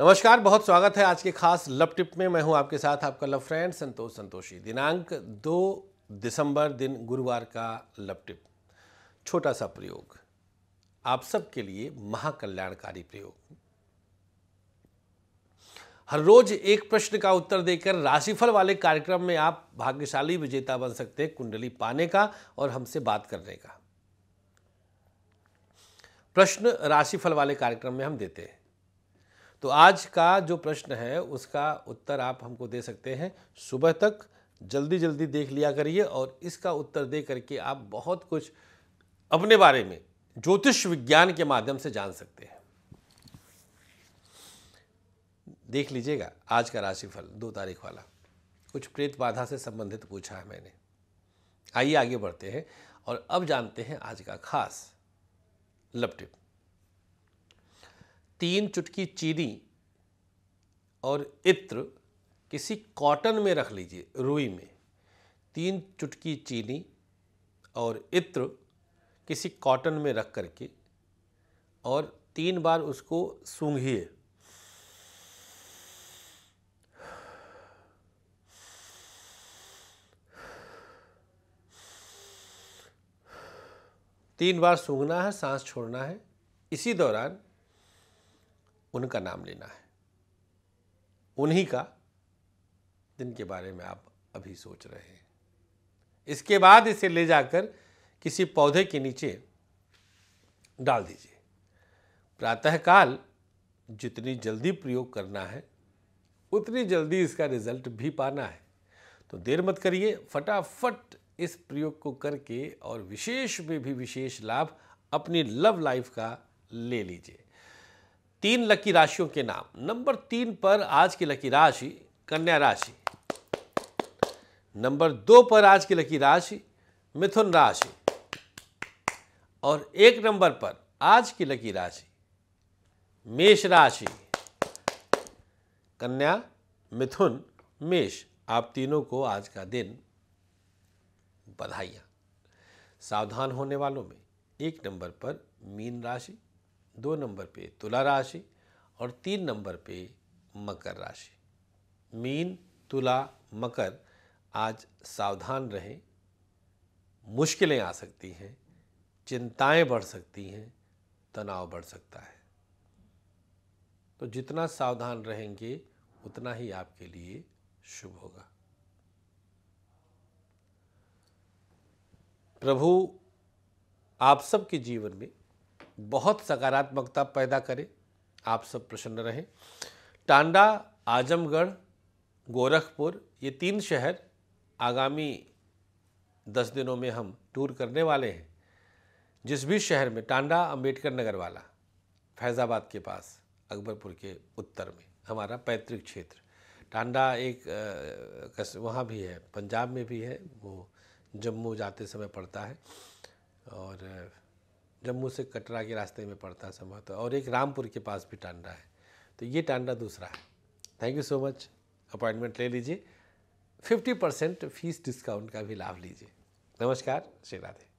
नमस्कार, बहुत स्वागत है आज के खास लव टिप में। मैं हूं आपके साथ आपका लव फ्रेंड संतोष संतोषी। दिनांक 2 दिसंबर दिन गुरुवार का लव टिप, छोटा सा प्रयोग, आप सब के लिए महाकल्याणकारी प्रयोग। हर रोज एक प्रश्न का उत्तर देकर राशिफल वाले कार्यक्रम में आप भाग्यशाली विजेता बन सकते हैं, कुंडली पाने का और हमसे बात करने का। प्रश्न राशिफल वाले कार्यक्रम में हम देते हैं, तो आज का जो प्रश्न है उसका उत्तर आप हमको दे सकते हैं। सुबह तक जल्दी जल्दी देख लिया करिए और इसका उत्तर दे करके आप बहुत कुछ अपने बारे में ज्योतिष विज्ञान के माध्यम से जान सकते हैं। देख लीजिएगा आज का राशिफल 2 तारीख वाला, कुछ प्रेत बाधा से संबंधित पूछा है मैंने। आइए आगे बढ़ते हैं और अब जानते हैं आज का खास लव टिप। 3 चुटकी चीनी और इत्र किसी कॉटन में रख लीजिए, रुई में। 3 चुटकी चीनी और इत्र किसी कॉटन में रख करके और 3 बार उसको सूंघिए। तीन बार सूंघना है, सांस छोड़ना है। इसी दौरान उनका नाम लेना है, उन्हीं का जिनके बारे में आप अभी सोच रहे हैं। इसके बाद इसे ले जाकर किसी पौधे के नीचे डाल दीजिए। प्रातःकाल जितनी जल्दी प्रयोग करना है उतनी जल्दी इसका रिजल्ट भी पाना है, तो देर मत करिए, फटाफट इस प्रयोग को करके और विशेष में भी विशेष लाभ अपनी लव लाइफ का ले लीजिए। 3 लकी राशियों के नाम। नंबर 3 पर आज की लकी राशि कन्या राशि। नंबर 2 पर आज की लकी राशि मिथुन राशि। और 1 नंबर पर आज की लकी राशि मेष राशि। कन्या, मिथुन, मेष, आप तीनों को आज का दिन बधाइयाँ। सावधान होने वालों में 1 नंबर पर मीन राशि, 2 नंबर पे तुला राशि और 3 नंबर पे मकर राशि। मीन, तुला, मकर, आज सावधान रहें। मुश्किलें आ सकती हैं, चिंताएं बढ़ सकती हैं, तनाव बढ़ सकता है, तो जितना सावधान रहेंगे उतना ही आपके लिए शुभ होगा। प्रभु आप सबके जीवन में बहुत सकारात्मकता पैदा करे, आप सब प्रसन्न रहें। टांडा, आजमगढ़, गोरखपुर, ये 3 शहर आगामी 10 दिनों में हम टूर करने वाले हैं। जिस भी शहर में, टांडा अंबेडकर नगर वाला, फैज़ाबाद के पास अकबरपुर के उत्तर में हमारा पैतृक क्षेत्र टांडा, वहाँ भी है, पंजाब में भी है, वो जम्मू जाते समय पड़ता है और जम्मू से कटरा के रास्ते में पड़ता है संभवतः, और एक रामपुर के पास भी टांडा है, तो ये टांडा दूसरा है। Thank you so much, appointment ले लीजिए। 50% फीस डिस्काउंट का भी लाभ लीजिए। नमस्कार, शेरा देव।